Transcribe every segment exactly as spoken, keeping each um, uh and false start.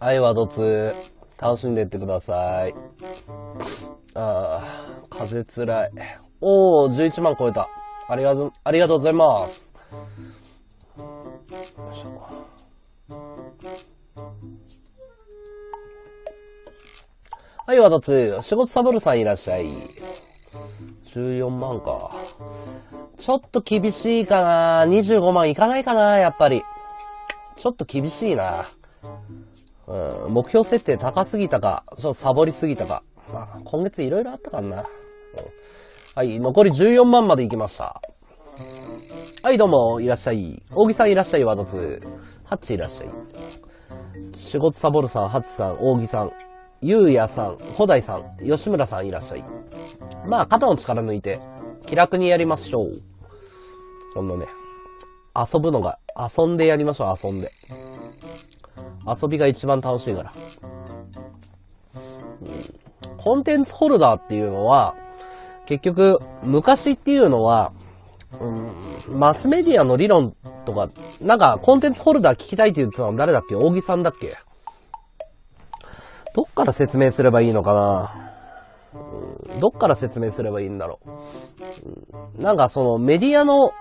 はい、ワドツー。楽しんでってください。ああ、風つらい。おー、じゅういちまん超えた。ありがとう、ありがとうございます。よいしょ。はい、ワドツー。仕事サボるさんいらっしゃい。じゅうよんまんか。ちょっと厳しいかな。にじゅうごまんいかないかな、やっぱり。ちょっと厳しいな。うん、目標設定高すぎたか、ちょっとサボりすぎたか。まあ、今月いろいろあったからな、うん。はい、残りじゅうよんまんまでいきました。はい、どうも、いらっしゃい。大木さんいらっしゃい、ワドツ。ハッチいらっしゃい。仕事サボるさん、ハッチさん、大木さん、ゆうやさん、ホダイさん、吉村さんいらっしゃい。まあ、肩の力抜いて、気楽にやりましょう。そのね、遊ぶのが、遊んでやりましょう、遊んで。遊びが一番楽しいから。コンテンツホルダーっていうのは、結局、昔っていうのは、うん、マスメディアの理論とか、なんかコンテンツホルダー聞きたいって言ってたの誰だっけ？大木さんだっけ？どっから説明すればいいのかな、うん、どっから説明すればいいんだろう、うん、なんかそのメディアの、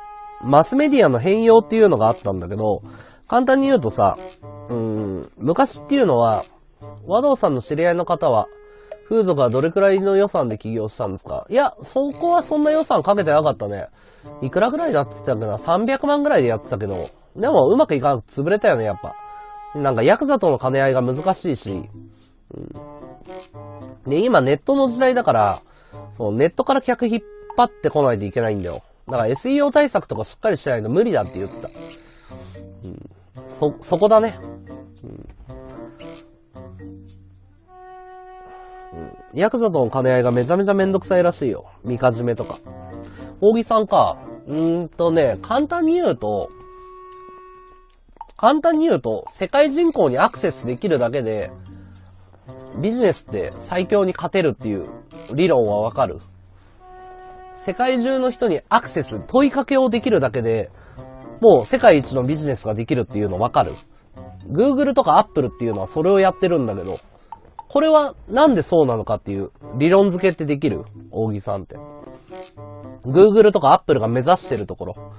マスメディアの変容っていうのがあったんだけど、簡単に言うとさ、うん、昔っていうのは、和道さんの知り合いの方は、風俗はどれくらいの予算で起業したんですか？いや、そこはそんな予算かけてなかったね。いくらぐらいだって言ったっけな、さんびゃくまんぐらいでやってたけど、でもうまくいかなくて潰れたよね、やっぱ。なんかヤクザとの兼ね合いが難しいし、うん、で、今ネットの時代だから、そのネットから客引っ張ってこないといけないんだよ。だから エスイーオー 対策とかしっかりしないと無理だって言ってた。うんそ、そこだね、うんうん。ヤクザとの兼ね合いがめちゃめちゃめんどくさいらしいよ。みかじめとか。大木さんか。うーんとね、簡単に言うと、簡単に言うと、世界人口にアクセスできるだけで、ビジネスって最強に勝てるっていう理論はわかる。世界中の人にアクセス、問いかけをできるだけで、もう世界一のビジネスができるっていうのわかる。Google とか Apple っていうのはそれをやってるんだけど、これはなんでそうなのかっていう理論付けってできる？大木さんって。Google とか Apple が目指してるところ。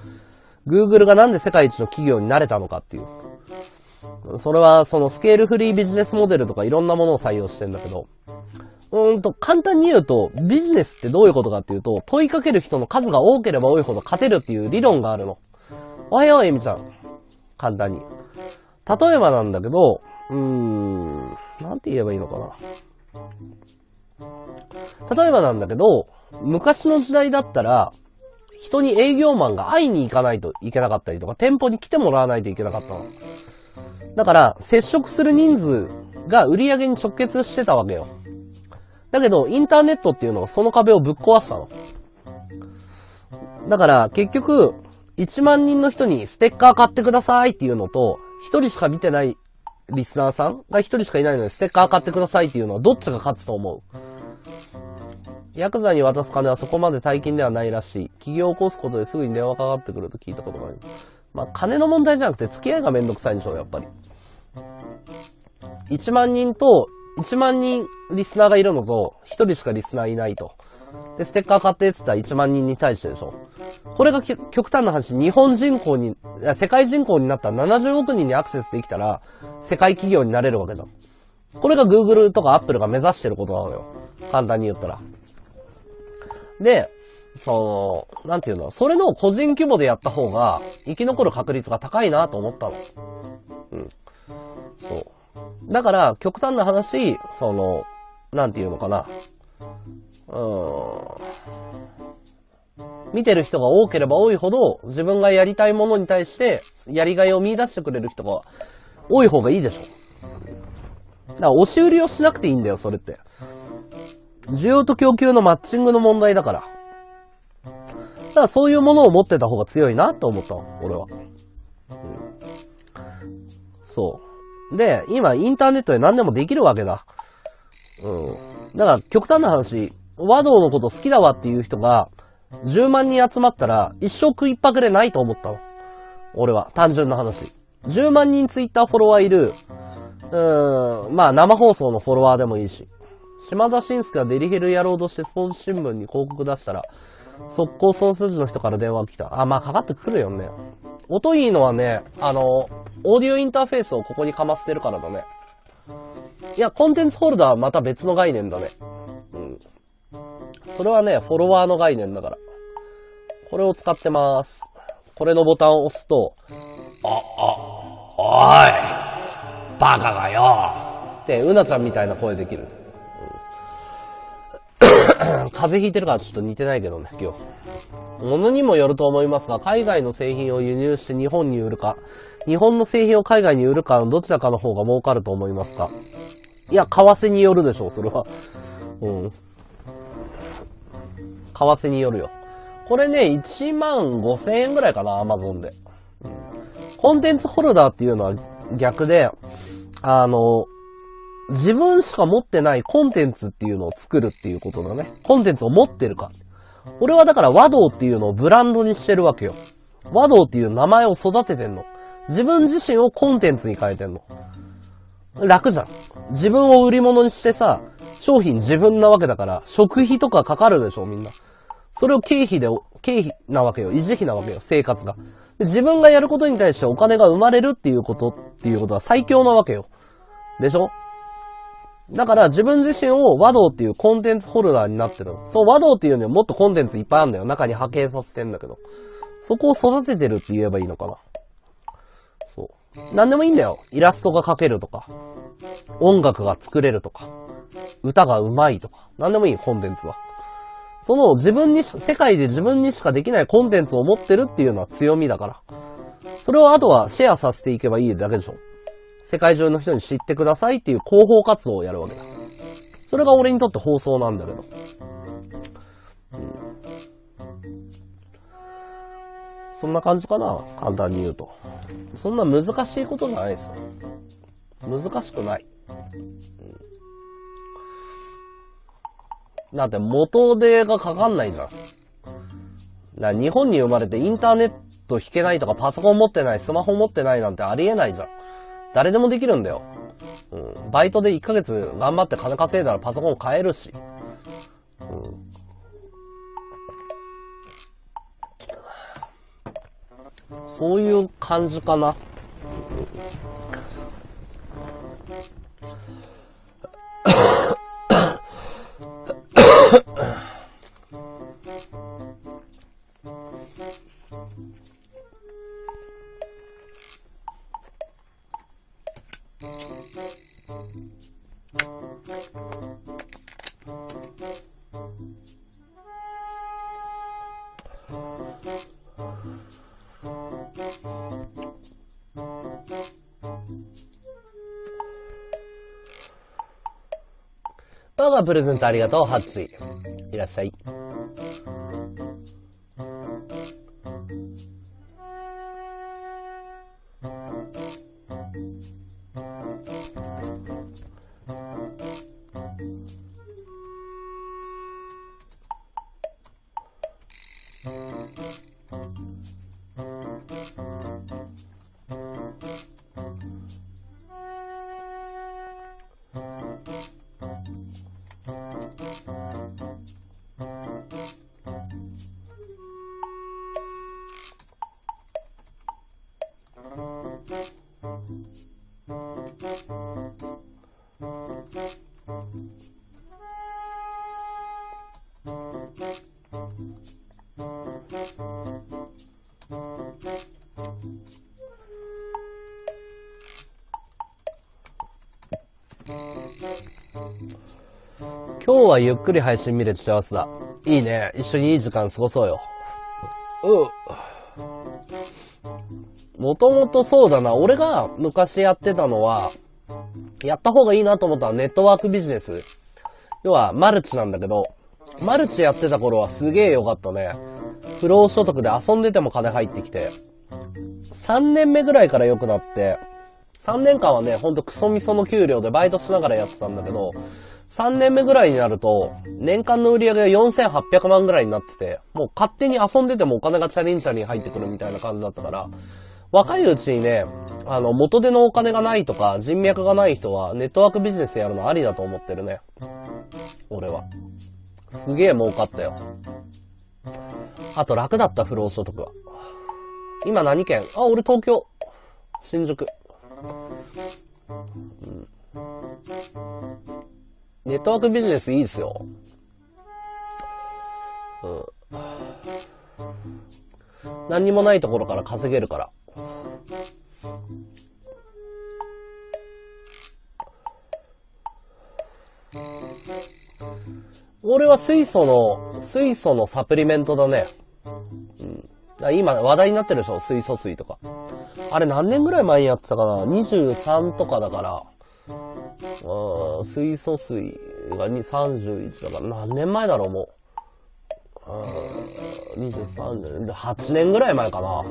Google がなんで世界一の企業になれたのかっていう。それはそのスケールフリービジネスモデルとかいろんなものを採用してんだけど、うーんと簡単に言うとビジネスってどういうことかっていうと、問いかける人の数が多ければ多いほど勝てるっていう理論があるの。おはよう、えみちゃん。簡単に。例えばなんだけど、うーん、なんて言えばいいのかな。例えばなんだけど、昔の時代だったら、人に営業マンが会いに行かないといけなかったりとか、店舗に来てもらわないといけなかったの。だから、接触する人数が売り上げに直結してたわけよ。だけど、インターネットっていうのがその壁をぶっ壊したの。だから、結局、いちまんにんの人にステッカー買ってくださいっていうのと、ひとりしか見てないリスナーさんがひとりしかいないのでステッカー買ってくださいっていうのはどっちが勝つと思う？ヤクザに渡す金はそこまで大金ではないらしい。起業を起こすことですぐに電話かかってくると聞いたことがある。まあ、金の問題じゃなくて付き合いがめんどくさいんでしょう、やっぱり。いちまんにんと、いちまんにんリスナーがいるのと、ひとりしかリスナーいないと。で、ステッカー買ってって言ったらいちまんにんに対してでしょ。これが極端な話、日本人口に、世界人口になったらななじゅうおくにんにアクセスできたら、世界企業になれるわけじゃん。これが Google とか Apple が目指してることなのよ。簡単に言ったら。で、その、なんていうの、それの個人規模でやった方が、生き残る確率が高いなと思ったの。うん。そう。だから、極端な話、その、なんていうのかな。うん、見てる人が多ければ多いほど自分がやりたいものに対してやりがいを見出してくれる人が多い方がいいでしょ。だから押し売りをしなくていいんだよ、それって。需要と供給のマッチングの問題だから。だからそういうものを持ってた方が強いなと思ったの、俺は。うん、そう。で、今インターネットで何でもできるわけだ。うん。だから極端な話、和道のこと好きだわっていう人がじゅうまんにん集まったら一生食いっぱぐれないと思ったの。俺は、単純な話。じゅうまんにんツイッターフォロワーいる。うん、まあ生放送のフォロワーでもいいし、島田紳介がデリヘルやろうとしてスポーツ新聞に広告出したら、速攻総数字の人から電話が来た。あ、まあかかってくるよね。音いいのはね、あの、オーディオインターフェースをここにかませてるからだね。いや、コンテンツホルダーはまた別の概念だね。うん。それはね、フォロワーの概念だから。これを使ってまーす。これのボタンを押すと、あ、あ、おい、バカがよって、うなちゃんみたいな声できる。風邪ひいてるからちょっと似てないけどね、今日。物にもよると思いますが、海外の製品を輸入して日本に売るか、日本の製品を海外に売るかのどちらかの方が儲かると思いますか？いや、為替によるでしょう、それは。うん。為替によるよ。これね、いちまんごせんえんぐらいかな、Amazon で。うん。コンテンツホルダーっていうのは逆で、あの、自分しか持ってないコンテンツっていうのを作るっていうことだね。コンテンツを持ってるか。俺はだから和道っていうのをブランドにしてるわけよ。和道っていう名前を育ててんの。自分自身をコンテンツに変えてんの。楽じゃん。自分を売り物にしてさ、商品自分なわけだから、食費とかかかるでしょ、みんな。それを経費で、経費なわけよ。維持費なわけよ、生活が。自分がやることに対してお金が生まれるっていうことっていうことは最強なわけよ。でしょ？だから自分自身を和道っていうコンテンツホルダーになってるの。そう、和道っていうのはもっとコンテンツいっぱいあるんだよ。中に派遣させてんだけど。そこを育ててるって言えばいいのかな。そう。なんでもいいんだよ。イラストが描けるとか、音楽が作れるとか、歌が上手いとか。なんでもいい、コンテンツは。その自分に、世界で自分にしかできないコンテンツを持ってるっていうのは強みだから。それをあとはシェアさせていけばいいだけでしょ。世界中の人に知ってくださいっていう広報活動をやるわけだ。それが俺にとって放送なんだけど。うん、そんな感じかな、簡単に言うと。そんな難しいことじゃないですよ。難しくない。うん、だって元手がかかんないじゃん。だから日本に生まれてインターネット引けないとかパソコン持ってない、スマホ持ってないなんてありえないじゃん。誰でもできるんだよ。うん。バイトでいっかげつ頑張って金稼いだらパソコン買えるし。うん。そういう感じかな。バーガープレゼントありがとう、ハッチ。いらっしゃい。今日はゆっくり配信見れて幸せだ。いいね。一緒にいい時間過ごそうよ。うん。もともとそうだな。俺が昔やってたのは、やった方がいいなと思ったのはネットワークビジネス。要はマルチなんだけど、マルチやってた頃はすげえ良かったね。不労所得で遊んでても金入ってきて。さんねんめぐらいから良くなって、さんねんかんはね、ほんとクソみその給料でバイトしながらやってたんだけど、さんねんめぐらいになると、年間の売り上げがよんせんはっぴゃくまんぐらいになってて、もう勝手に遊んでてもお金がチャリンチャリン入ってくるみたいな感じだったから、若いうちにね、あの、元手のお金がないとか、人脈がない人は、ネットワークビジネスやるのありだと思ってるね。俺は。すげえ儲かったよ。あと楽だった、不労所得は。今何県？あ、俺東京。新宿。うん。ネットワークビジネスいいですよ。うん。何にもないところから稼げるから。俺は水素の、水素のサプリメントだね。うん、だ今話題になってるでしょ、水素水とか。あれ何年ぐらい前にやってたかな ?にじゅうさん とかだから。うん、水素水がさんじゅういちだから何年前だろう、もう。うん、にじゅうさんねん、はちねんぐらい前かな。う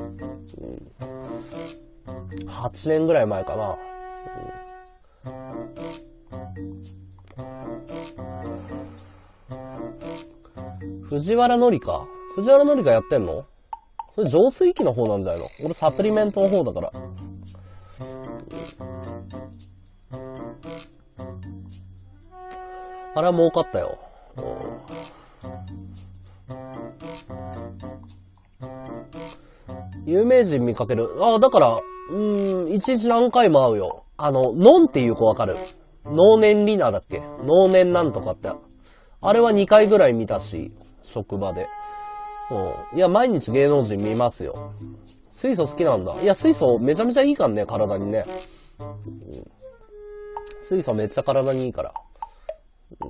ん、はちねんぐらい前かな。うん、藤原紀香藤原紀香やってんの？それ浄水器の方なんじゃないの？俺サプリメントの方だから。あれは儲かったよ。有名人見かける。ああ、だから、うーん、一日何回も会うよ。あの、ノンっていう子わかる？能年リナだっけ？能年なんとかって。あれはにかいぐらい見たし、職場で。うん。いや、毎日芸能人見ますよ。水素好きなんだ。いや、水素めちゃめちゃいいからね、体にね。水素めっちゃ体にいいから。うん、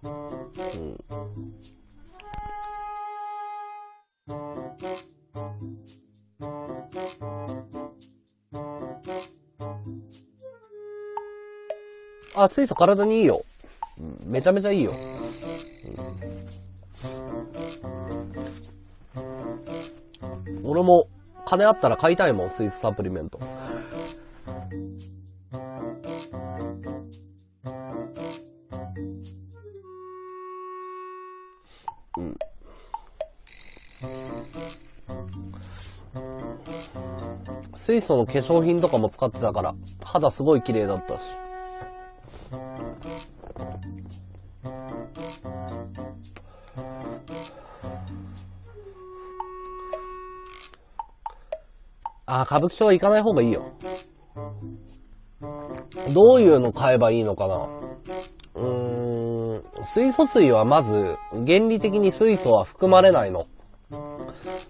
うん、あ、水素体にいいよ、うん、めちゃめちゃいいよ、うん、俺も金あったら買いたいもん、水素サプリメント。水素の化粧品とかも使ってたから肌すごい綺麗だったし、あー、歌舞伎町は行かない方がいいよ。どういうの買えばいいのかな。うーん、水素水はまず原理的に水素は含まれないの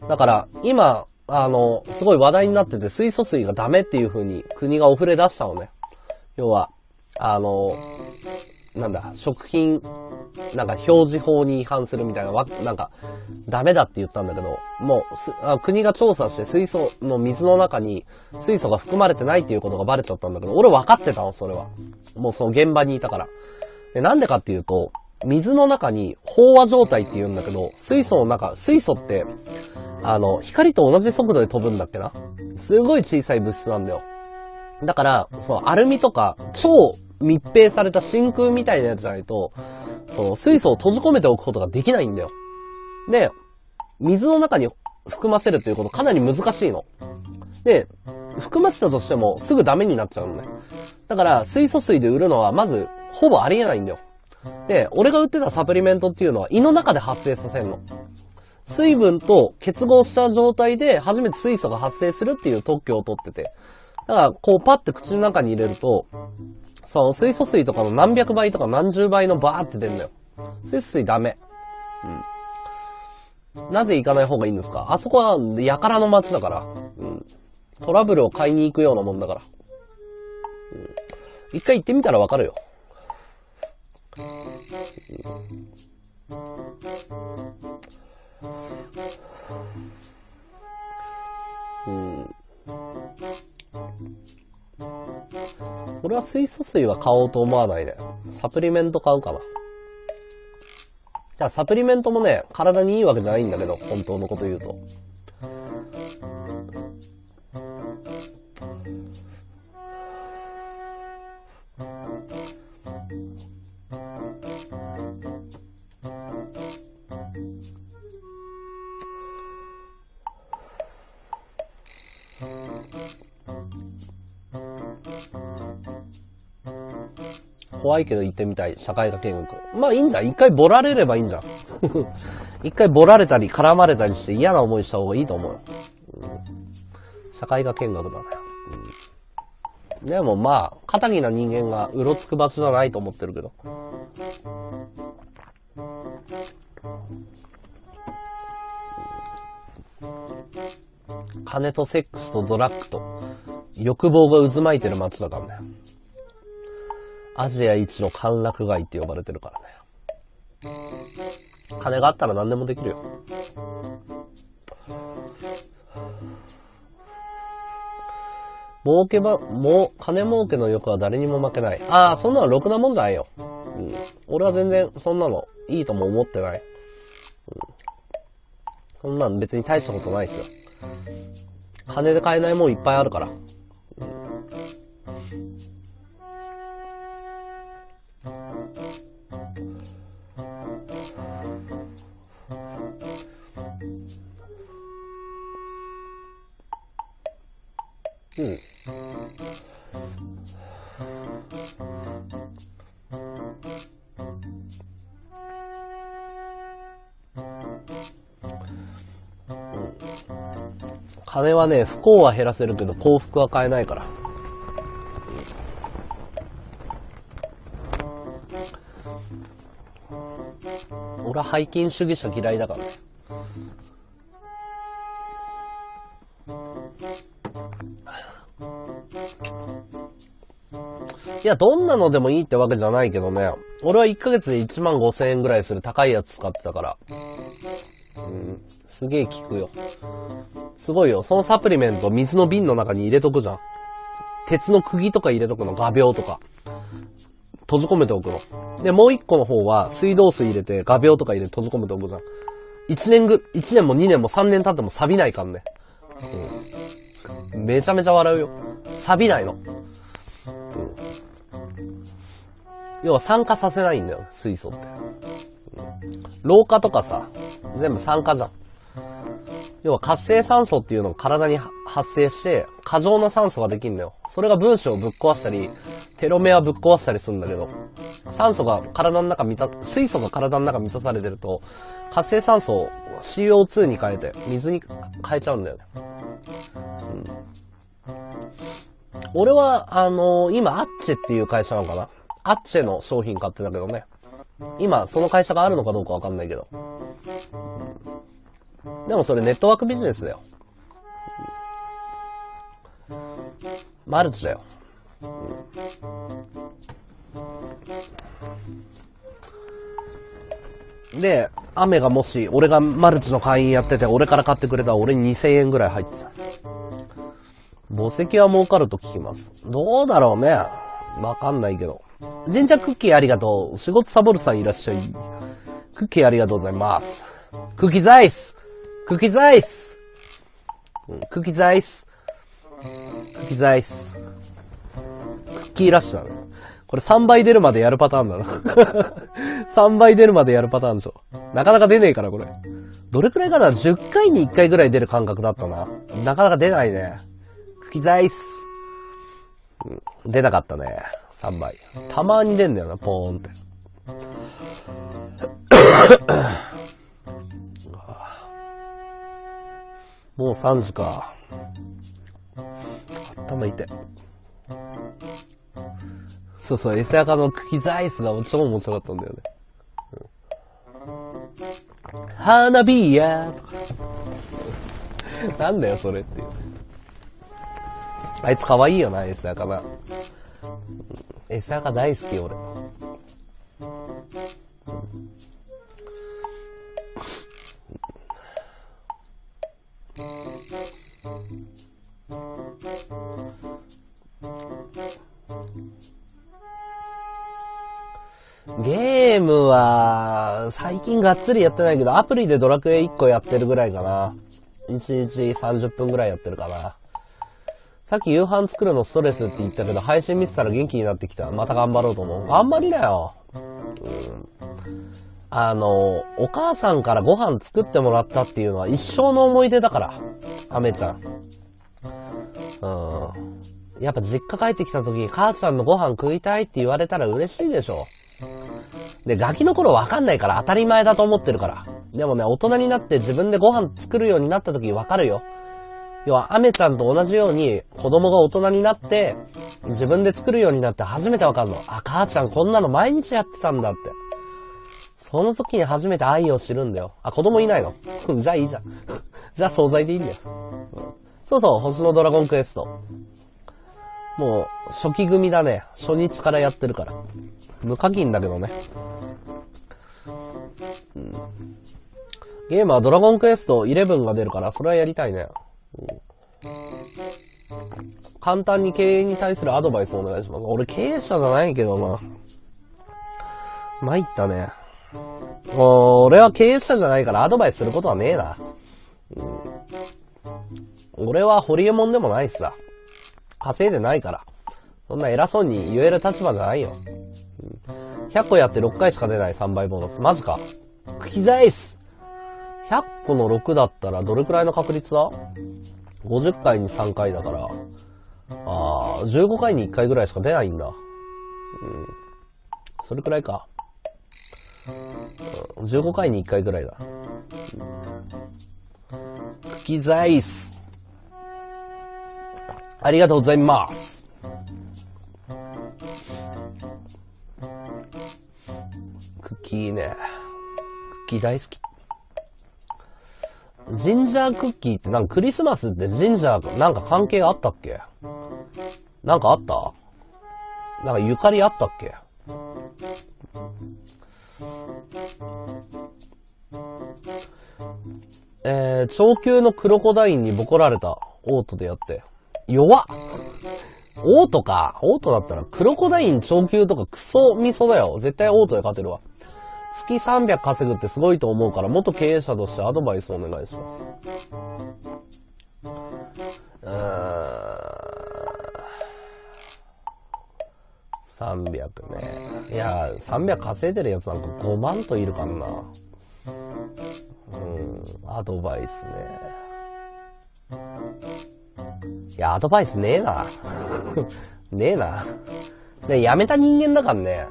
だから、今あの、すごい話題になってて、水素水がダメっていう風に国がお触れ出したのね。要は、あの、なんだ、食品、なんか表示法に違反するみたいな、わ、なんか、ダメだって言ったんだけど、もうす、国が調査して水素の水の中に水素が含まれてないっていうことがバレちゃったんだけど、俺分かってたの、それは。もうその現場にいたから。で、なんでかっていうと、水の中に飽和状態って言うんだけど、水素の中、水素って、あの、光と同じ速度で飛ぶんだっけな。すごい小さい物質なんだよ。だから、そのアルミとか、超密閉された真空みたいなやつじゃないと、その水素を閉じ込めておくことができないんだよ。で、水の中に含ませるということかなり難しいの。で、含ませたとしてもすぐダメになっちゃうのね。だから、水素水で売るのはまず、ほぼありえないんだよ。で、俺が売ってたサプリメントっていうのは胃の中で発生させるの。水分と結合した状態で初めて水素が発生するっていう特許を取ってて。だから、こうパッて口の中に入れると、その水素水とかの何百倍とか何十倍のバーって出るんだよ。水素水ダメ。うん。なぜ行かない方がいいんですか？あそこはやからの街だから。うん。トラブルを買いに行くようなもんだから。うん。一回行ってみたらわかるよ。うんうん、俺は水素水は買おうと思わないね。サプリメント買うかな。だからサプリメントもね、体にいいわけじゃないんだけど、本当のこと言うと。怖いけど行ってみたい、社会科見学。まあいいんだ。一回ボラれればいいんだ。一回ボラれたり絡まれたりして嫌な思いした方がいいと思う。うん、社会科見学だね。うん、でもまあ、過多義な人間がうろつく場所じゃないと思ってるけど。金とセックスとドラッグと欲望が渦巻いてる街だからね。アジア一の歓楽街って呼ばれてるからね。金があったら何でもできるよ。儲けば、もう、金儲けの欲は誰にも負けない。ああ、そんなのろくなもんじゃないよ。うん、俺は全然そんなのいいとも思ってない。うん、そんなの別に大したことないっすよ。金で買えないもんいっぱいあるから。うん。金はね、不幸は減らせるけど幸福は買えないから。俺は背筋主義者嫌いだからね。いや、どんなのでもいいってわけじゃないけどね。俺はいっかげつでいちまんごせんえんぐらいする高いやつ使ってたから。うん、すげえ効くよ。すごいよ。そのサプリメント水の瓶の中に入れとくじゃん。鉄の釘とか入れとくの。画鋲とか。閉じ込めておくの。で、もう一個の方は水道水入れて画鋲とか入れて閉じ込めておくじゃん。一年ぐ、一年も二年も三年経っても錆びないかんね。うん。めちゃめちゃ笑うよ。錆びないの。うん。要は酸化させないんだよ、水素って。うん、老化とかさ、全部酸化じゃん。要は活性酸素っていうのを体に発生して過剰な酸素ができるんだよ。それが分子をぶっ壊したりテロメアぶっ壊したりするんだけど、酸素が体の中満た水素が体の中満たされてると活性酸素を シーオーツー に変えて水に変えちゃうんだよね。うん、俺はあのー、今アッチェっていう会社なのかな、アッチェの商品買ってたけどね。今その会社があるのかどうかわかんないけど。でもそれネットワークビジネスだよ。マルチだよ。で、雨がもし、俺がマルチの会員やってて、俺から買ってくれたら俺ににせんえんぐらい入ってた。墓石は儲かると聞きます。どうだろうね。わかんないけど。ジンジャークッキーありがとう。仕事サボるさんいらっしゃい。クッキーありがとうございます。クッキーザイスクッキーザイスクッキーザイスクッキーザイスクッキーラッシュだね。これさんばい出るまでやるパターンだな。さんばい出るまでやるパターンでしょ。なかなか出ねえからこれ。どれくらいかな ?じゅっかいにいっかいぐらい出る感覚だったな。なかなか出ないね。クッキーザイス、うん、出なかったね。さんばい。たまに出んだよな、ポーンって。もうさんじか。頭痛い。そうそう、エセアカの茎ザイスが超面白かったんだよね。うん、花火やーとか。なんだよ、それっていう。あいつ可愛いよな、エセアカな。エセアカ大好き、俺。ゲームは最近がっつりやってないけど、アプリでドラクエいっこやってるぐらいかな。いちにちさんじゅっぷんぐらいやってるかな。さっき夕飯作るのストレスって言ったけど、配信見てたら元気になってきた。また頑張ろうと思う。あんまりだよ。うん、あのお母さんからご飯作ってもらったっていうのは一生の思い出だから、アメちゃん。うん、やっぱ実家帰ってきた時、母ちゃんのご飯食いたいって言われたら嬉しいでしょ。で、ガキの頃わかんないから当たり前だと思ってるから。でもね、大人になって自分でご飯作るようになった時わかるよ。要は、アメちゃんと同じように子供が大人になって、自分で作るようになって初めてわかるの。あ、母ちゃんこんなの毎日やってたんだって。その時に初めて愛を知るんだよ。あ、子供いないのじゃあいいじゃん。じゃあ惣菜でいいんだよ。そうそう、星のドラゴンクエスト。もう、初期組だね。初日からやってるから。無課金だけどね。うん、ゲームはドラゴンクエストじゅういちが出るから、それはやりたいね。うん、簡単に経営に対するアドバイスをお願いします。俺経営者じゃないけどな。参ったね。俺は経営者じゃないからアドバイスすることはねえな。うん、俺はホリエモンでもないしさ。稼いでないから。そんな偉そうに言える立場じゃないよ。ひゃっこやってろっかいしか出ないさんばいボーナス。マジか。クキザイス !ひゃっ 個のろくだったらどれくらいの確率だ ?ごじゅっかいにさんかいだから。あー、じゅうごかいにいっかいぐらいしか出ないんだ。うん。それくらいか。うん、じゅうごかいにいっかいぐらいだ。うん、クキザイスありがとうございます。クッキーね。クッキー大好き。ジンジャークッキーってなんかクリスマスってジンジャーなんか関係あったっけ？なんかあった？なんかゆかりあったっけ？えー、長球のクロコダインにボコられた。オートでやって。弱っ。オートか。オートだったら、クロコダイン超級とかクソ味噌だよ。絶対オートで勝てるわ。月さんびゃく稼ぐってすごいと思うから、元経営者としてアドバイスをお願いします。うーん。さんびゃくね。いや、さんびゃく稼いでるやつなんかごまんといるからな。うん、アドバイスね。いや、アドバイスねえな。ねえな。ね、辞めた人間だからね。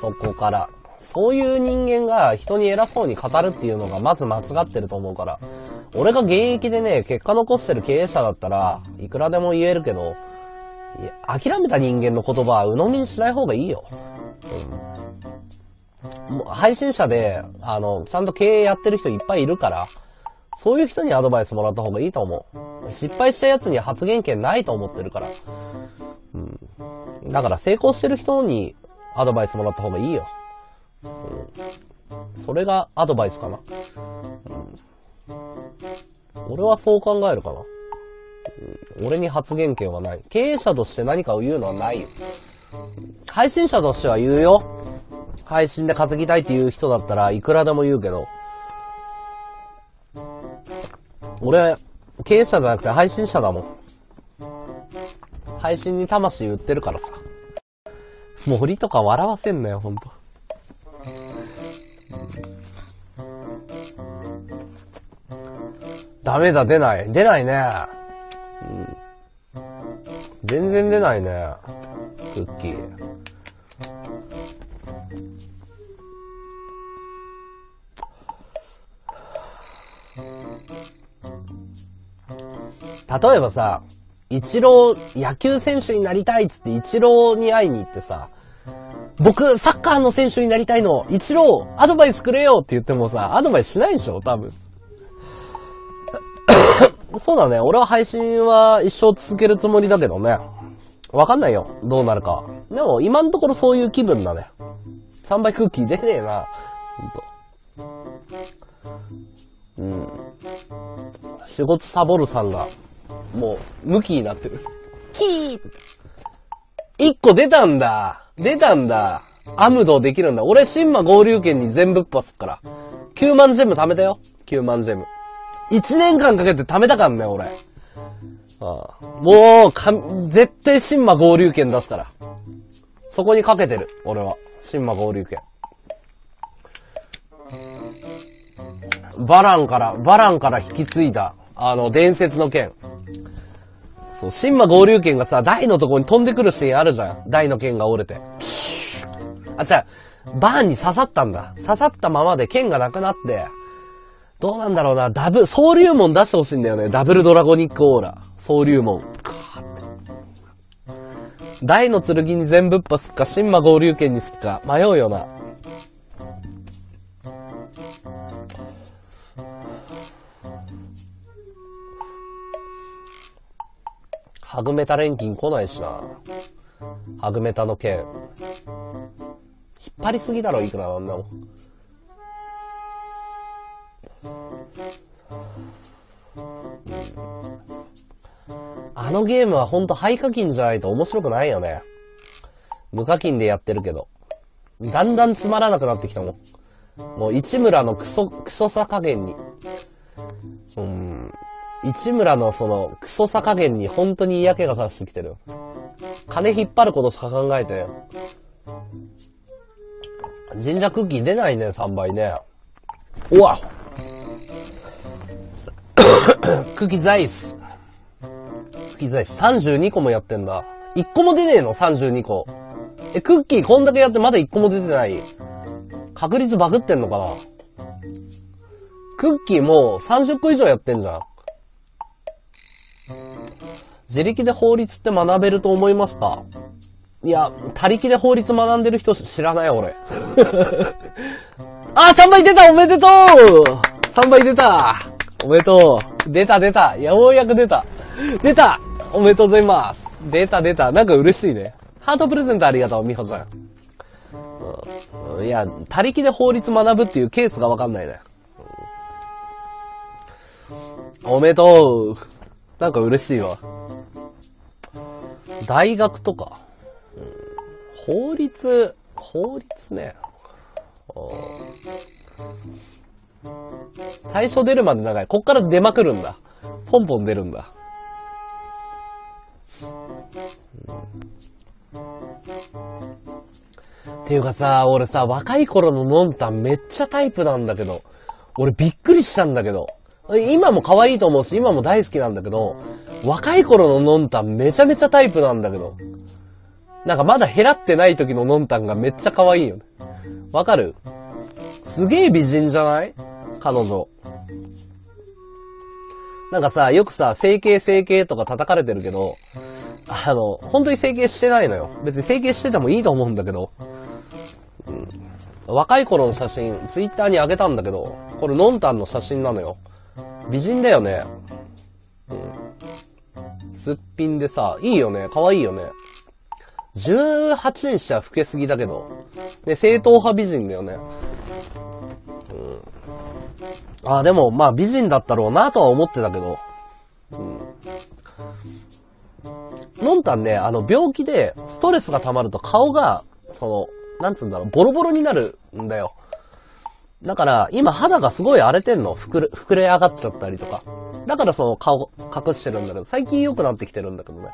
そこから。そういう人間が人に偉そうに語るっていうのがまず間違ってると思うから。俺が現役でね、結果残してる経営者だったら、いくらでも言えるけど、いや、諦めた人間の言葉は鵜呑みにしない方がいいよ。うん。もう配信者で、あの、ちゃんと経営やってる人いっぱいいるから、そういう人にアドバイスもらった方がいいと思う。失敗したやつに発言権ないと思ってるから。うん。だから成功してる人にアドバイスもらった方がいいよ。うん。それがアドバイスかな。うん。俺はそう考えるかな。うん、俺に発言権はない。経営者として何かを言うのはないよ。配信者としては言うよ。配信で稼ぎたいっていう人だったらいくらでも言うけど。俺、経営者じゃなくて配信者だもん。配信に魂売ってるからさ。森とか笑わせんなよ、ほんと。ダメだ、出ない。出ないね。うん、全然出ないね。クッキー。例えばさ、イチロー、野球選手になりたいっつってイチローに会いに行ってさ、僕、サッカーの選手になりたいの、イチロー、アドバイスくれよって言ってもさ、アドバイスしないでしょ、多分。そうだね、俺は配信は一生続けるつもりだけどね。わかんないよ、どうなるか。でも、今のところそういう気分だね。さんばいクッキー出ねえな、ほんと。うん。仕事サボるさんが、もう、ムキになってる。キー！一個出たんだ！出たんだ！アムドできるんだ。俺、新馬合流圏に全部ぶっぱすから。きゅうまんジェム貯めたよ。きゅうまんジェム。いちねんかんかけて貯めたかんね、俺。ああもうか、絶対新馬合流圏出すから。そこにかけてる、俺は。新馬合流圏。バランから、バランから引き継いだ、あの、伝説の剣。そう、神魔合流剣がさ、台のとこに飛んでくるシーンあるじゃん。台の剣が折れて。あ、じゃあ、バーンに刺さったんだ。刺さったままで剣がなくなって、どうなんだろうな、ダブ、総龍門出してほしいんだよね。ダブルドラゴニックオーラ。総龍門。大の剣に全ぶっぱすっか、神魔合流剣にすっか、迷うよな。ハグメタ錬金来ないしな。ハグメタの剣。引っ張りすぎだろ、いくらなんだもん。あのゲームはほんと廃課金じゃないと面白くないよね。無課金でやってるけど。だんだんつまらなくなってきたもん。もう市村のクソ、クソさ加減に。うん。市村のそのクソさ加減に本当に嫌気がさしてきてる。金引っ張ることしか考えて。神社クッキー出ないね、さんばいね。うわクッキーザイス。クッキーザイス。さんじゅうにこもやってんだ。いっこも出ねえの ?さんじゅうにこ。え、クッキーこんだけやってまだいっこも出てない。確率バグってんのかな。クッキーもうさんじゅっこ以上やってんじゃん。自力で法律って学べると思いますか？いや、他力で法律学んでる人知らない俺。あ、さんばい出たおめでとう !さんばい出たおめでとう。出た出た。ようやく出た。出たおめでとうございます。出た出た。なんか嬉しいね。ハートプレゼントありがとう、みほちゃん。うん、いや、他力で法律学ぶっていうケースがわかんないね。おめでとう。なんか嬉しいわ。大学とか。うん、法律、法律ね。最初出るまで長い。こっから出まくるんだ。ポンポン出るんだ。うん、っていうかさ、俺さ、若い頃ののんたんめっちゃタイプなんだけど、俺びっくりしたんだけど、今も可愛いと思うし、今も大好きなんだけど、若い頃ののんたんめちゃめちゃタイプなんだけど、なんかまだ減らってない時ののんたんがめっちゃ可愛いよね。わかる？すげえ美人じゃない？彼女。なんかさ、よくさ、整形整形とか叩かれてるけど、あの、本当に整形してないのよ。別に整形しててもいいと思うんだけど、うん、若い頃の写真、ツイッターに上げたんだけど、これのんたんの写真なのよ。美人だよね。うん。すっぴんでさ、いいよね。かわいいよね。じゅうはちにしちゃ老けすぎだけど。で、正統派美人だよね。うん。あ、でも、まあ美人だったろうなとは思ってたけど。うん。のんたんね、あの、病気でストレスが溜まると顔が、その、なんつうんだろう、ボロボロになるんだよ。だから、今肌がすごい荒れてんの。膨れ、膨れ上がっちゃったりとか。だからその顔隠してるんだけど、最近良くなってきてるんだけどね。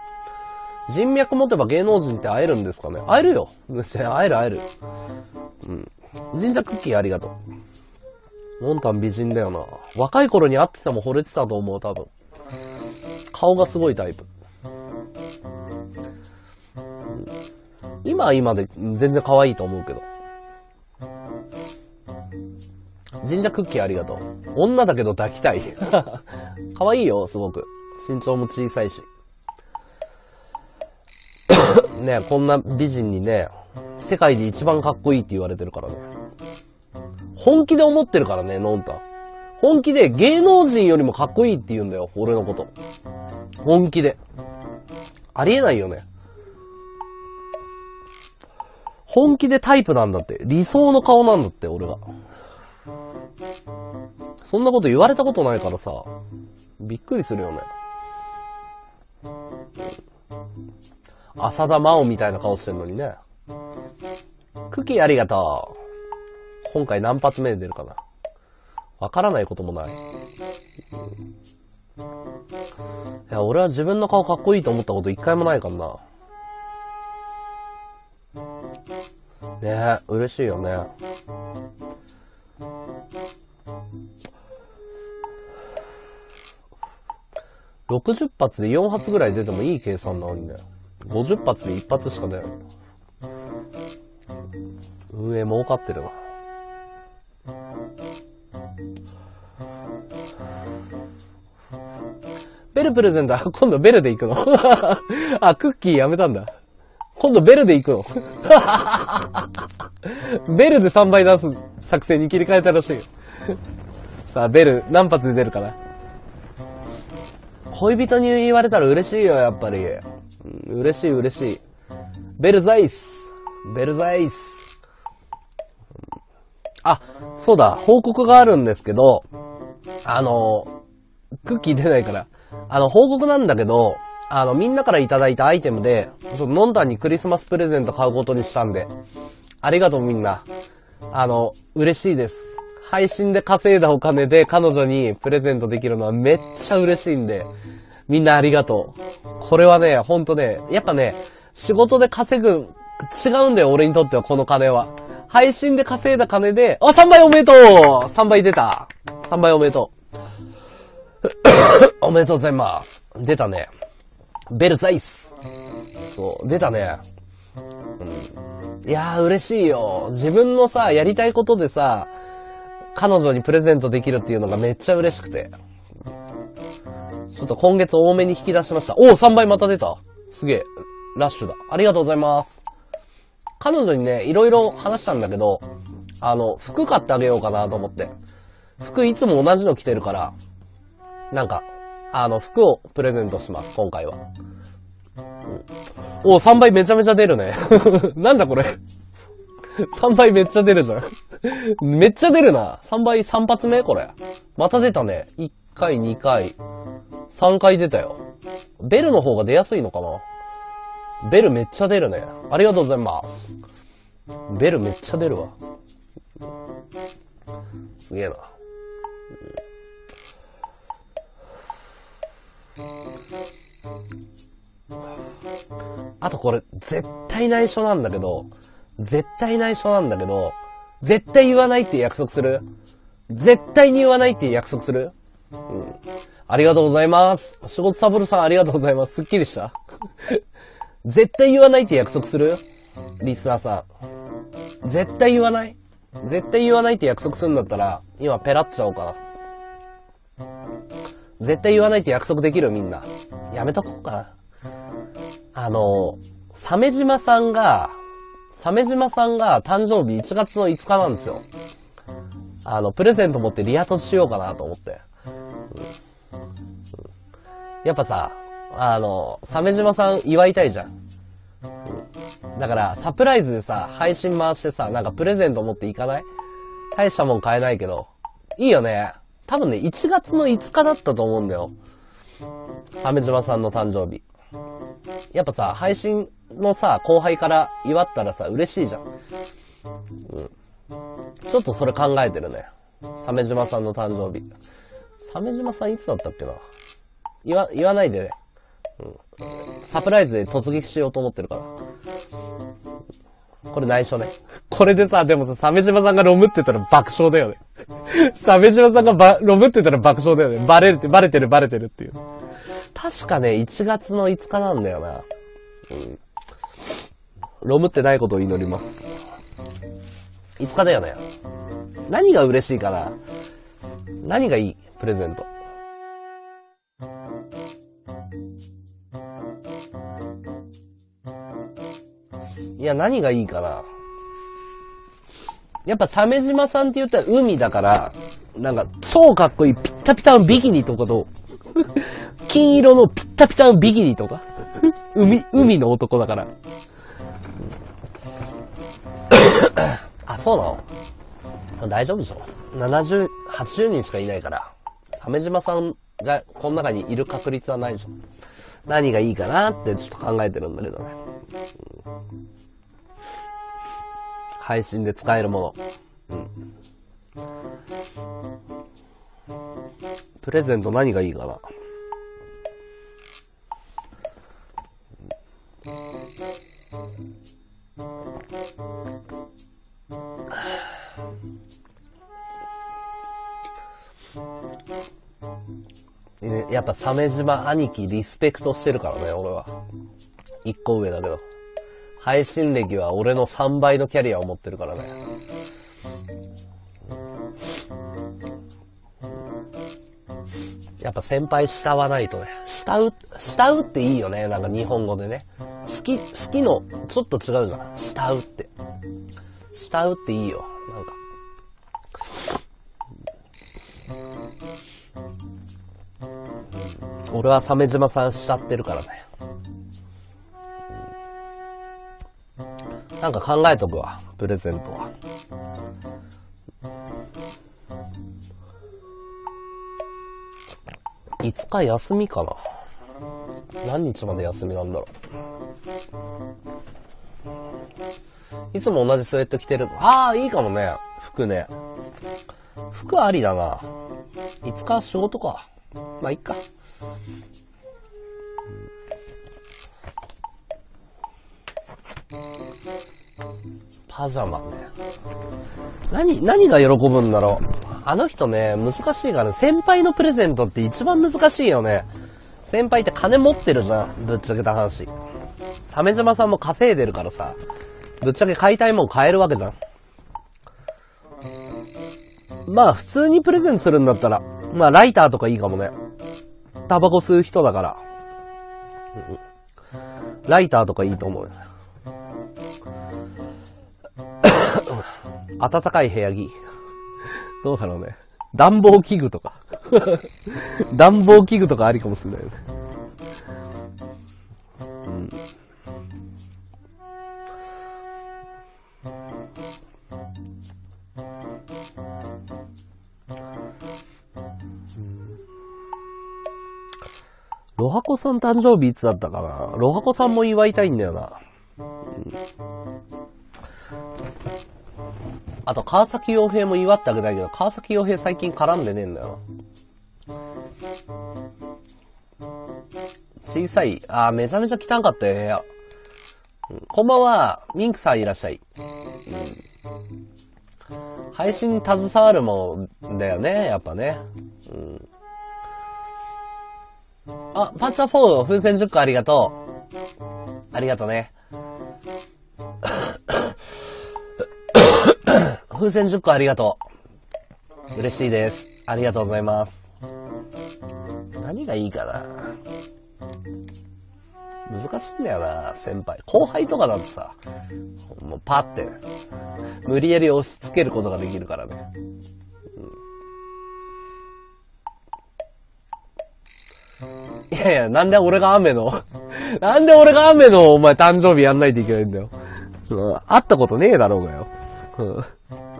人脈持てば芸能人って会えるんですかね？会えるよ。会える会える。うん。神社クッキーありがとう。のんたん美人だよな。若い頃に会ってても惚れてたと思う、多分。顔がすごいタイプ。今は今で全然可愛いと思うけど。神社クッキーありがとう。女だけど抱きたい。可愛いよ、すごく。身長も小さいし。ね、こんな美人にね、世界で一番かっこいいって言われてるからね。本気で思ってるからね、のんたん。本気で芸能人よりもかっこいいって言うんだよ、俺のこと。本気で。ありえないよね。本気でタイプなんだって。理想の顔なんだって、俺は。そんなこと言われたことないからさ、びっくりするよね。浅田真央みたいな顔してんのにね。クッキーありがとう。今回何発目で出るかな。わからないこともない。いや、俺は自分の顔かっこいいと思ったこと一回もないからな。ねえ、嬉しいよね。ろくじゅっ発でよん発ぐらい出てもいい計算なのにね。ごじゅっ発でいち発しか出ない。運営儲かってるわ。ベルプレゼント、今度ベルで行くのあ、クッキーやめたんだ。今度ベルで行くのベルでさんばい出す作戦に切り替えたらしいよ。さあ、ベル、何発で出るかな。恋人に言われたら嬉しいよ、やっぱり。うん、嬉しい、嬉しい。ベルザイス。ベルザイス。あ、そうだ、報告があるんですけど、あの、クッキー出ないから、あの、報告なんだけど、あの、みんなからいただいたアイテムで、ノンタンにクリスマスプレゼント買うことにしたんで、ありがとうみんな。あの、嬉しいです。配信で稼いだお金で彼女にプレゼントできるのはめっちゃ嬉しいんで、みんなありがとう。これはね、ほんとね、やっぱね、仕事で稼ぐ、違うんだよ、俺にとってはこの金は。配信で稼いだ金で、あ、さんばいおめでとう !さんばい出た !さん 倍おめでとう。おめでとうございます。出たね。ベルザイス。そう、出たね。うん、いやー嬉しいよ。自分のさ、やりたいことでさ、彼女にプレゼントできるっていうのがめっちゃ嬉しくて。ちょっと今月多めに引き出しました。おお、さんばいまた出た。すげえ。ラッシュだ。ありがとうございます。彼女にね、いろいろ話したんだけど、あの、服買ってあげようかなと思って。服いつも同じの着てるから、なんか、あの、服をプレゼントします、今回は。うん、おー、さんばいめちゃめちゃ出るね。なんだこれ。さんばいめっちゃ出るじゃん。めっちゃ出るな。さんばい、さん発目これ。また出たね。いっかい、にかい、さんかい出たよ。ベルの方が出やすいのかな。ベルめっちゃ出るね。ありがとうございます。ベルめっちゃ出るわ。すげえな。あとこれ、絶対内緒なんだけど、絶対内緒なんだけど、絶対言わないって約束する？絶対に言わないって約束する？うん。ありがとうございます。仕事サボるさんありがとうございます。すっきりした絶対言わないって約束する？リスナーさん。絶対言わない？絶対言わないって約束するんだったら、今ペラっちゃおうかな。絶対言わないって約束できるみんな。やめとこうかな。あの、サメ島さんが、サメ島さんが誕生日いちがつのいつかなんですよ。あの、プレゼント持ってリアトしようかなと思って。うんうん、やっぱさ、あの、サメ島さん祝いたいじゃん。うん、だから、サプライズでさ、配信回してさ、なんかプレゼント持っていかない？大したもん買えないけど。いいよね。多分ね、いちがつのいつかだったと思うんだよ。鮫島さんの誕生日。やっぱさ、配信のさ、後輩から祝ったらさ、嬉しいじゃん。うん。ちょっとそれ考えてるね。鮫島さんの誕生日。鮫島さんいつだったっけな。言わ、言わないでね。うん。サプライズで突撃しようと思ってるから。これ内緒ね。これでさ、でもさ、鮫島さんがロムってたら爆笑だよね。鮫島さんがばロブって言ったら爆笑だよね。バレるって、バレてるバレてるっていう。確かね、いちがつのいつかなんだよな。うん。ロブってないことを祈ります。いつかだよね。何が嬉しいかな。何がいいプレゼント。いや、何がいいかな。やっぱ鮫島さんって言ったら海だから、なんか超かっこいいピッタピタのビキニとかと、金色のピッタピタのビキニとか、海、海の男だから。あ、そうなの？大丈夫でしょ？ ななじゅう、はちじゅうにんしかいないから、鮫島さんがこの中にいる確率はないでしょ。何がいいかなってちょっと考えてるんだけどね。配信で使えるもの、うん、プレゼント何がいいかな。やっぱ鮫島兄貴リスペクトしてるからね、俺は。一個上だけど。配信歴は俺のさんばいのキャリアを持ってるからね。やっぱ先輩慕わないとね。慕う、慕うっていいよね。なんか日本語でね。好き、好きの、ちょっと違うじゃん。慕うって。慕うっていいよ。なんか。俺は鮫島さん慕ってるからね。なんか考えとくわ。プレゼントは。いつか休みかな。何日まで休みなんだろう。いつも同じスウェット着てる。ああ、いいかもね。服ね。服ありだな。いつか仕事か。まあ、いっか。パジャマね。何、何が喜ぶんだろう。あの人ね、難しいからね。先輩のプレゼントって一番難しいよね。先輩って金持ってるじゃん。ぶっちゃけた話。鮫島さんも稼いでるからさ。ぶっちゃけ買いたいもん買えるわけじゃん。まあ、普通にプレゼントするんだったら、まあ、ライターとかいいかもね。タバコ吸う人だから。うん、ライターとかいいと思うよ。暖かい部屋着。どうだろうね。暖房器具とか。暖房器具とかありかもしれないよね。うん。ロハコさん誕生日いつだったかな。ロハコさんも祝いたいんだよな。あと、川崎洋平も祝ってあげたいけど、川崎洋平最近絡んでねえんだよな。小さい。あー、めちゃめちゃ汚かったよ、部屋。うん、こんばんは、ミンクさんいらっしゃい。うん、配信に携わるもんだよね、やっぱね。うん、あ、パッツァフォー、風船じゅっこありがとう。ありがとね。風船じゅっこありがとう。嬉しいです。ありがとうございます。何がいいかな。難しいんだよな、先輩。後輩とかだとさ、もうパッて、無理やり押し付けることができるからね。うん、いやいや、なんで俺が雨の、なんで俺が雨のお前誕生日やんないといけないんだよ。うん、会ったことねえだろうがよ。うん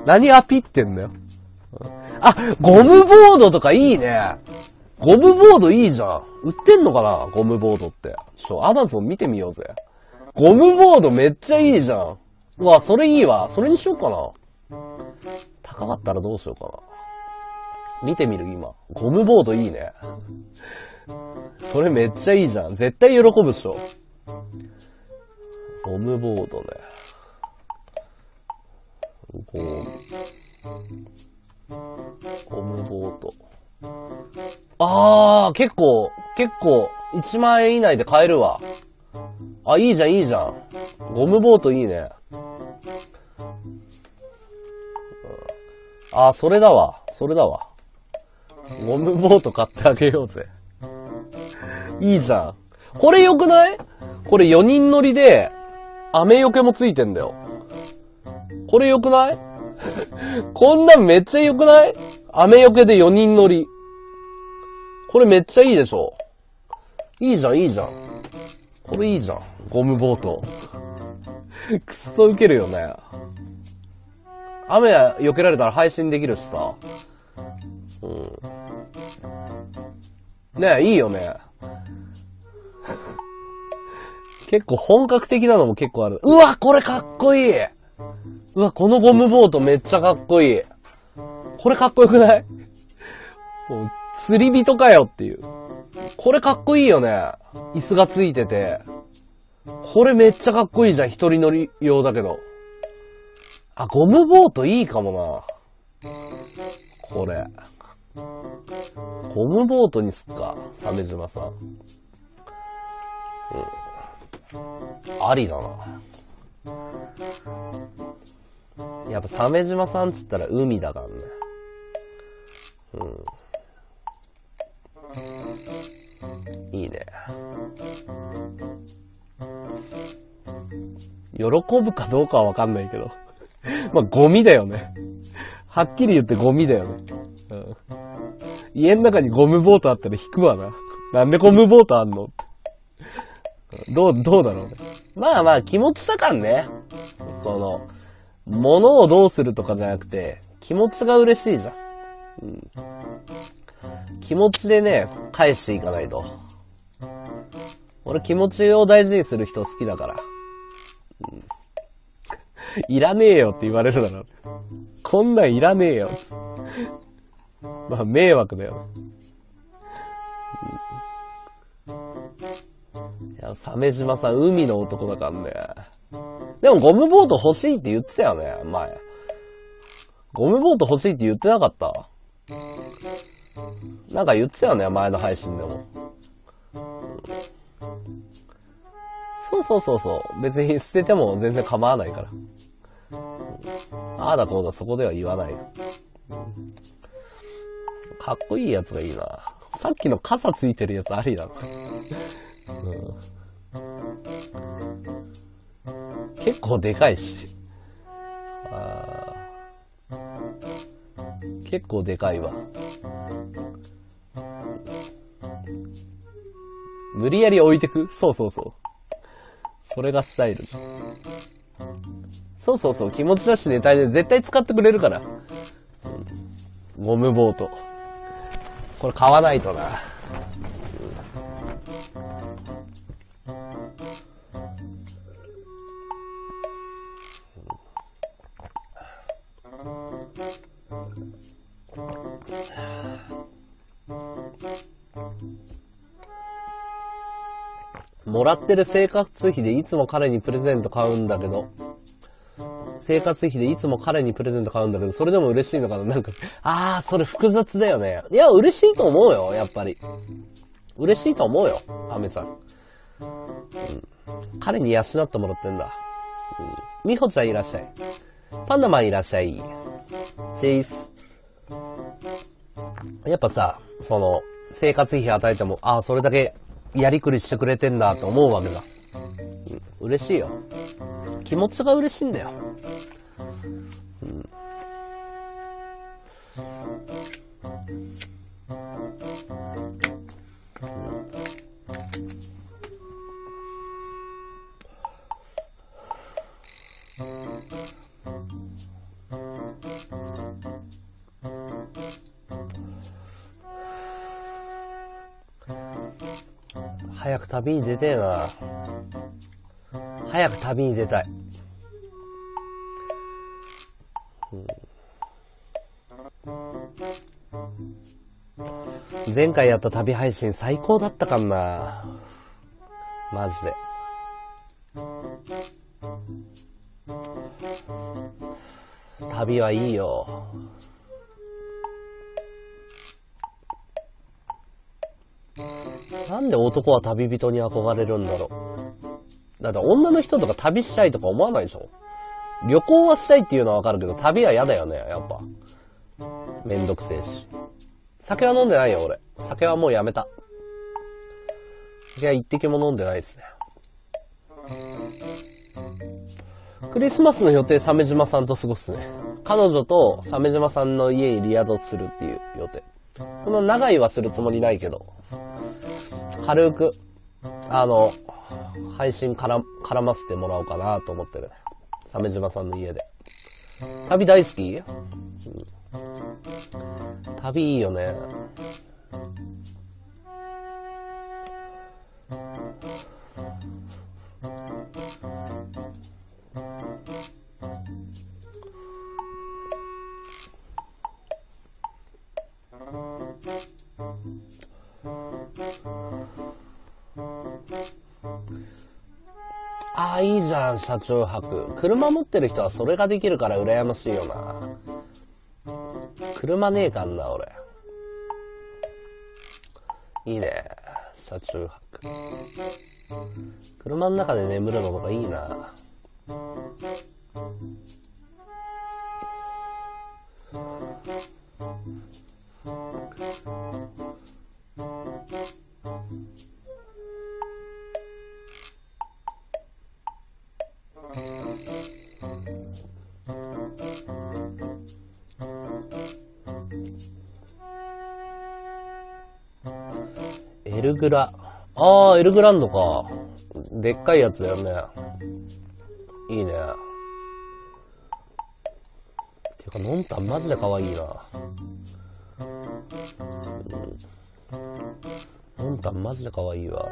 何アピってんだよ。あ、ゴムボードとかいいね。ゴムボードいいじゃん。売ってんのかなゴムボードって。ちょ、アマゾン見てみようぜ。ゴムボードめっちゃいいじゃん。うわ、それいいわ。それにしようかな。高かったらどうしようかな。見てみる、今。ゴムボードいいね。それめっちゃいいじゃん。絶対喜ぶっしょ。ゴムボードね。ゴムボート。あー、結構、結構、いちまんえん以内で買えるわ。あ、いいじゃん、いいじゃん。ゴムボートいいね。あー、それだわ、それだわ。ゴムボート買ってあげようぜ。いいじゃん。これ良くない？これよにん乗りで、雨よけもついてんだよ。これ良くない？こんなんめっちゃ良くない？雨よけでよにん乗り。これめっちゃいいでしょ。いいじゃん、いいじゃん。これいいじゃん。ゴムボート。くっそウケるよね。雨避けられたら配信できるしさ。うん。ねえ、いいよね。結構本格的なのも結構ある。うわ、これかっこいい！うわ、このゴムボートめっちゃかっこいい。これかっこよくない？もう釣り人かよっていう。これかっこいいよね。椅子がついてて。これめっちゃかっこいいじゃん。一人乗り用だけど。あ、ゴムボートいいかもな。これ。ゴムボートにすっか、鮫島さん。うん。ありだな。やっぱ鮫島さんっつったら海だからね。うん。いいね。喜ぶかどうかはわかんないけど。まあ、ゴミだよね。はっきり言ってゴミだよね。うん。家の中にゴムボートあったら引くわな。なんでゴムボートあんのって。どう、どうだろうね。まあまあ、気持ちだからね。その、物をどうするとかじゃなくて、気持ちが嬉しいじゃん。うん。気持ちでね、返していかないと。俺気持ちを大事にする人好きだから。うん、いらねえよって言われるだろ。こんなんいらねえよ。まあ、迷惑だよね。うん、いや、鮫島さん、海の男だからね。でも、ゴムボート欲しいって言ってたよね、前。ゴムボート欲しいって言ってなかった？なんか言ってたよね、前の配信でも。うんそうそうそうそう。別に捨てても全然構わないから。ああだこうだそこでは言わない。かっこいいやつがいいな。さっきの傘ついてるやつありだな、うん。結構でかいし。あ結構でかいわ。無理やり置いてく？そうそうそう。それがスタイルじゃん。そうそうそう、気持ちだしネタで絶対使ってくれるから。うん、ゴムボート。これ買わないとな。もらってる生活費でいつも彼にプレゼント買うんだけど、生活費でいつも彼にプレゼント買うんだけど、それでも嬉しいのかななんか、ああ、それ複雑だよね。いや、嬉しいと思うよ、やっぱり。嬉しいと思うよ、アメちゃん。うん、彼に養ってもらってんだ。うん、美穂ちゃんいらっしゃい。パンダマンいらっしゃい。チース。やっぱさ、その、生活費与えても、ああ、それだけ、やりくりしてくれてんだと思うわけだ。うん、嬉しいよ。気持ちが嬉しいんだよ。うん、早く旅に出てえな。早く旅に出たい。うん、前回やった旅配信最高だったかんな。マジで。旅はいいよ。なんで男は旅人に憧れるんだろう。だって女の人とか旅したいとか思わないでしょ。旅行はしたいっていうのはわかるけど、旅は嫌だよね、やっぱ。めんどくせえし。酒は飲んでないよ、俺。酒はもうやめた。酒は一滴も飲んでないですね。クリスマスの予定、鮫島さんと過ごすね。彼女と鮫島さんの家にリアドするっていう予定。その長いはするつもりないけど。軽く、あの、配信から絡ませてもらおうかなと思ってるね。鮫島さんの家で。旅大好き？うん、旅いいよね。ああ、いいじゃん、車中泊。車持ってる人はそれができるから羨ましいよな。車ねえかんな、俺。いいね、車中泊。車の中で眠るのとかいいな。エルグラ。ああ、エルグランドか。でっかいやつだよね。いいね。てか、ノンタンマジで可愛いな。うん、ノンタンマジで可愛いわ。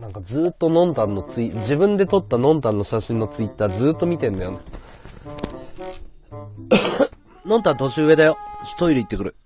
なんかずーっとノンタンのツイ自分で撮ったノンタンの写真のツイッターずーっと見てんだよ、ね、ノンタン年上だよ。トイレ行ってくる。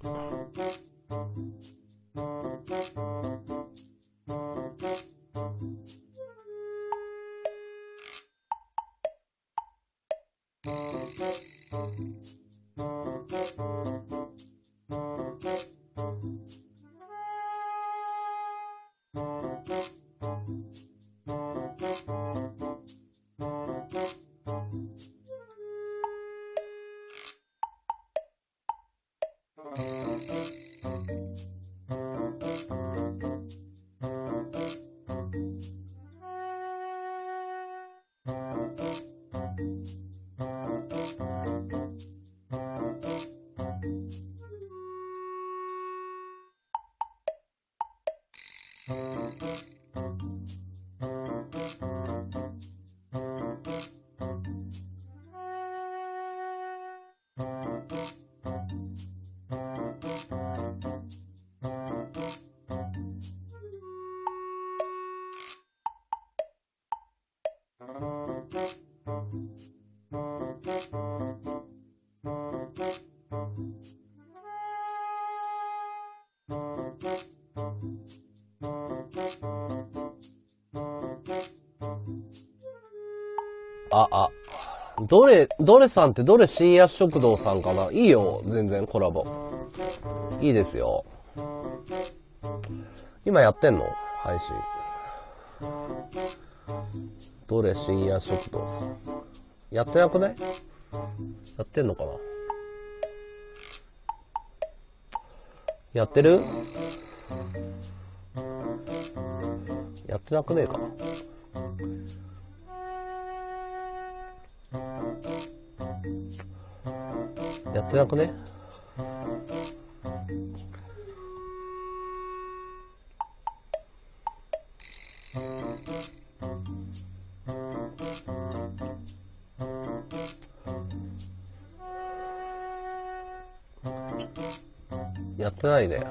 あ、あ、どれ、どれさんってどれ深夜食堂さんかな。いいよ、全然コラボ。いいですよ。今やってんの配信。どれ深夜食堂さん。やってなくない？やってんのかな。やってる？やってなくねえかな。やってなくね。やってないね。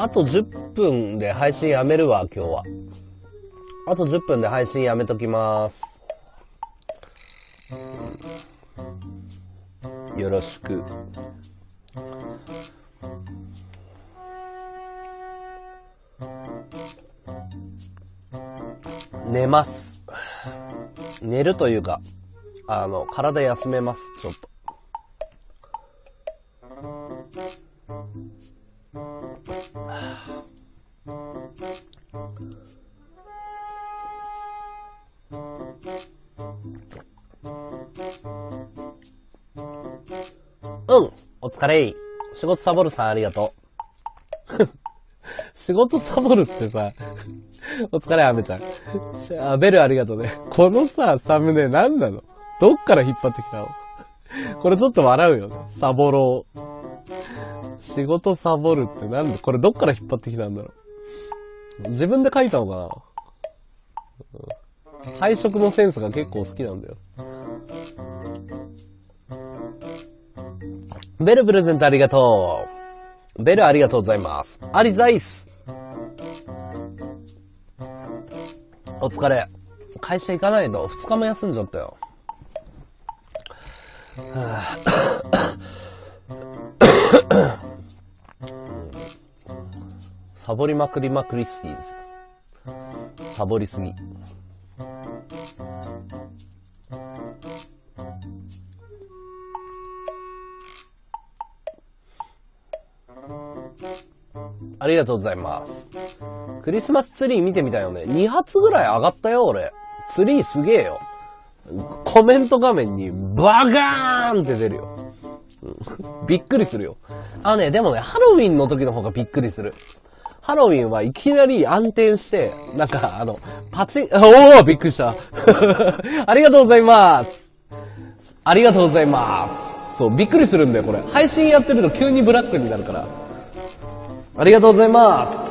あとじゅっぷんで配信やめるわ、今日は。あとじゅっぷんで配信やめときます。うん、よろしく。寝ます。寝るというか、あの、体休めます、ちょっと。ん、お疲れ。仕事サボるさんありがとう。仕事サボるってさ、お疲れ、アメちゃん。あ、ベルありがとうね。このさ、サムネなんなの？どっから引っ張ってきたの？これちょっと笑うよね。サボろう。仕事サボるってなんだ？これどっから引っ張ってきたんだろう。自分で書いたのかな？配色のセンスが結構好きなんだよ。ベルプレゼントありがとう。ベルありがとうございます。ありざいっす。お疲れ。会社行かないの？ふつかも休んじゃったよ。はあ、サボりまくりまくりすぎです。サボりすぎ。ありがとうございます。クリスマスツリー見てみたいよね。に発ぐらい上がったよ、俺。ツリーすげえよ。コメント画面にバガーンって出るよ。びっくりするよ。あのね、でもね、ハロウィンの時の方がびっくりする。ハロウィンはいきなり暗転して、なんかあの、パチン、おーびっくりした。ありがとうございます。ありがとうございます。そう、びっくりするんだよ、これ。配信やってると急にブラックになるから。ありがとうございます。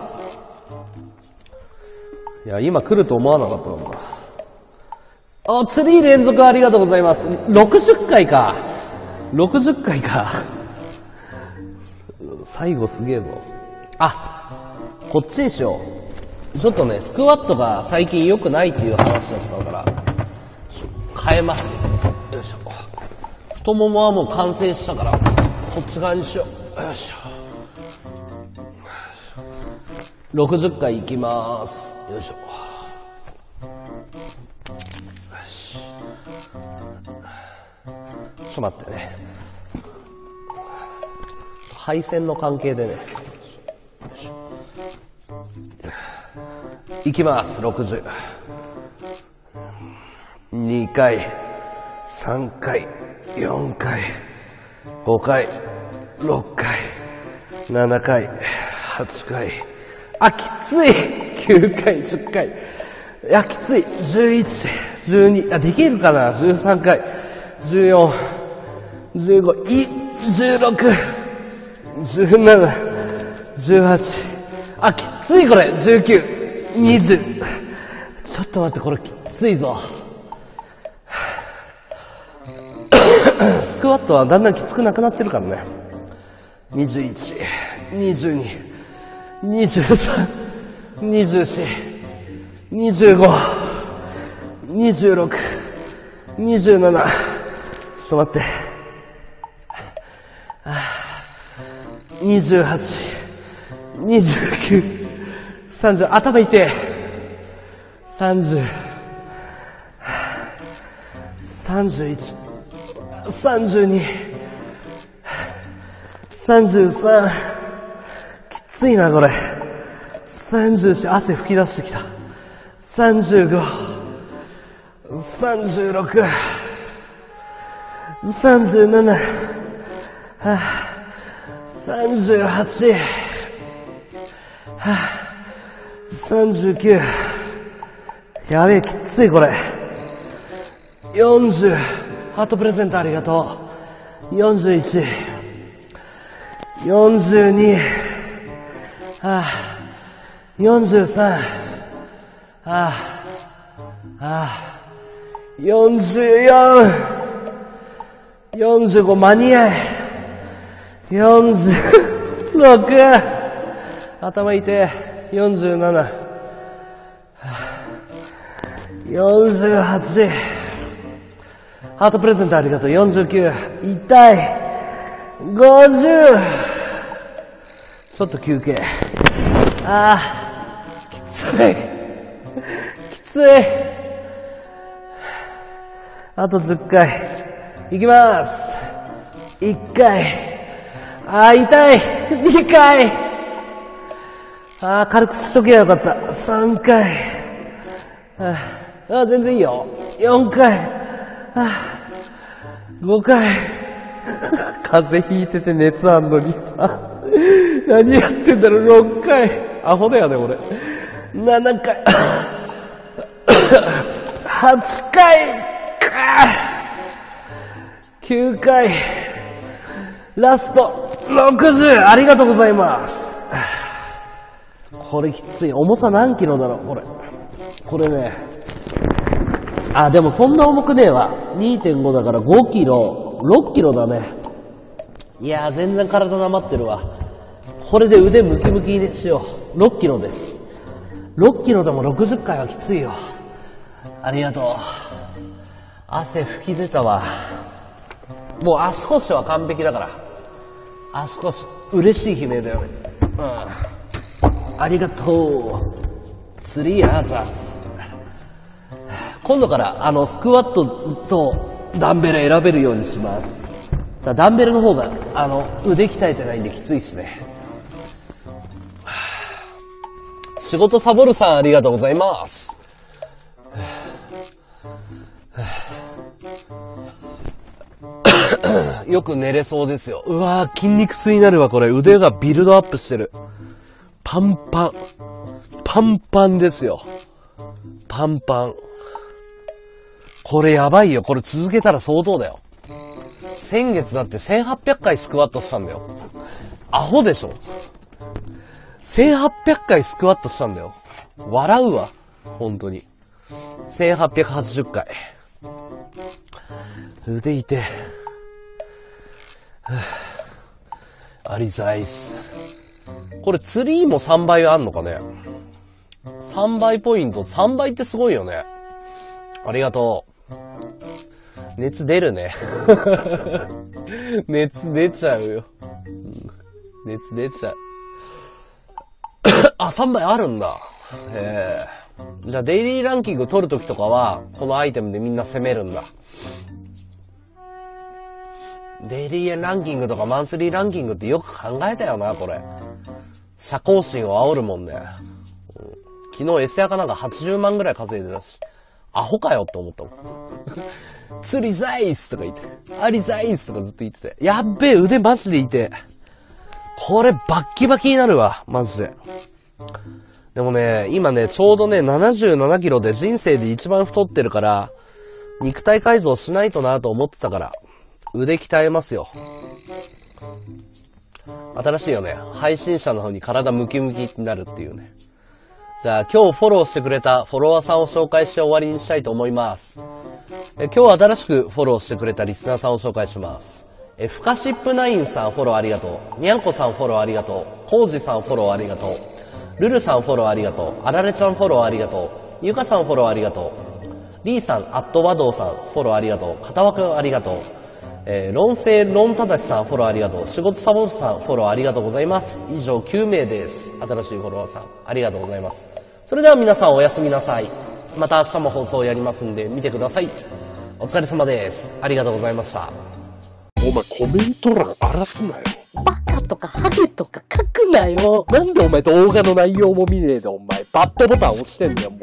いや、今来ると思わなかったのか。お、ツリー連続ありがとうございます。ろくじゅっかいか。ろくじゅっかいか。最後すげえぞ。あ、こっちにしよう。ちょっとね、スクワットが最近良くないっていう話だったから、変えます。よいしょ。太ももはもう完成したから、こっち側にしよう。よいしょ。ろくじゅっかいいきまーす。よいしょ。ちょっと待ってね、配線の関係でね、いきます。ろくじゅう、にかい、さんかい、よんかい、ごかい、ろっかい、ななかい、はっかい、あきつい、きゅうかい、じゅっかい、いやきつい、じゅういち、じゅうに、あできるかな、じゅうさんかい、じゅうよん、じゅうご、い、じゅうろく、じゅうなな、じゅうはち、あ、きついこれ、じゅうきゅう、にじゅう、ちょっと待って、これきついぞ。スクワットはだんだんきつくなくなってるからね。にじゅういち、にじゅうに、にじゅうさん、にじゅうよん、にじゅうご、にじゅうろく、にじゅうなな、ちょっと待って。にじゅうはち、にじゅうきゅう、さんじゅう、頭痛い、さんじゅう、さんじゅういち、さんじゅうに、さんじゅうさん、きついなこれ、さんじゅうよん、汗吹き出してきた、さんじゅうご、さんじゅうろく、さんじゅうなな、はあさんじゅうはち、さんじゅうきゅう、やべえきついこれ、よんじゅう、ハートプレゼントありがとう、よんじゅういち、よんじゅうに、よんじゅうさん、よんじゅうよん、よんじゅうご、間に合い、よんじゅうろく、頭痛い、よんじゅうなな、よんじゅうはち、ハートプレゼントありがとう、よんじゅうきゅう、痛い、ごじゅう、ちょっと休憩、あーきついきつい、あとじゅっかいいきます。いっかい、あー痛い、にかい、あー軽くしとけばよかった、さんかい、あー全然いいよ、よんかい、あーごかい、風邪ひいてて熱あんのにさ、何やってんだろう、ろっかい。アホだよね、俺。ななかい。はっかいか。きゅうかい。ラスト、ろくじゅう。ありがとうございます。これきつい。重さ何キロだろう、これ。これね。あ、でもそんな重くねえわ。にてんご だからごキロ、ろっキロだね。いやー、全然体なまってるわ。これで腕ムキムキにしよう。ろっキロです。ろっキロでもろくじゅっかいはきついよ。ありがとう。汗吹き出たわ。もう足腰は完璧だから。足腰、嬉しい悲鳴だよね。うん。ありがとう。ツリーアーザーズ。今度からあのスクワットとダンベル選べるようにします。だダンベルの方があの腕鍛えてないんできついっすね。仕事サボるさんありがとうございます。よく寝れそうですよ。うわー筋肉痛になるわこれ。腕がビルドアップしてる。パンパン。パンパンですよ。パンパン。これやばいよ。これ続けたら相当だよ。先月だってせんはっぴゃっかいスクワットしたんだよ。アホでしょ。せんはっぴゃっかいスクワットしたんだよ。笑うわ。本当に。せんはっぴゃくはちじゅっかい。腕痛い。ありざいっす。これツリーもさんばいあんのかね。さんばいポイント。さんばいってすごいよね。ありがとう。熱出るね。熱出ちゃうよ。熱出ちゃう。あ、さんばいあるんだ。へえ。じゃあ、デイリーランキング取るときとかは、このアイテムでみんな攻めるんだ。デイリーランキングとかマンスリーランキングってよく考えたよな、これ。社交心を煽るもんね。うん、昨日 S ヤカなんかはちじゅうまんぐらい稼いでたし。アホかよって思ったもん。釣りザイスとか言って、アリザイスとかずっと言ってて。やっべえ、腕マジで痛え。これバッキバキになるわ、マジで。でもね、今ね、ちょうどね、ななじゅうななキロで人生で一番太ってるから、肉体改造しないとなと思ってたから、腕鍛えますよ。新しいよね。配信者の方に体ムキムキになるっていうね。じゃあ今日フォローしてくれたフォロワーさんを紹介して終わりにしたいと思います。え今日新しくフォローしてくれたリスナーさんを紹介します。えフカシップナインさんフォローありがとう。にゃんこさんフォローありがとう。コウジさんフォローありがとう。ルルさんフォローありがとう。あられちゃんフォローありがとう。ゆかさんフォローありがとう。リーさん、アットワドウさんフォローありがとう。片輪くんありがとう。えー、論声論ただしさんフォローありがとう。仕事サボるさんフォローありがとうございます。以上きゅうめいです。新しいフォロワーさん、ありがとうございます。それでは皆さんおやすみなさい。また明日も放送やりますんで見てください。お疲れ様です。ありがとうございました。お前コメント欄荒らすなよ。バカとかハゲとか書くなよ。なんでお前動画の内容も見ねえでお前バッドボタン押してんだよもう。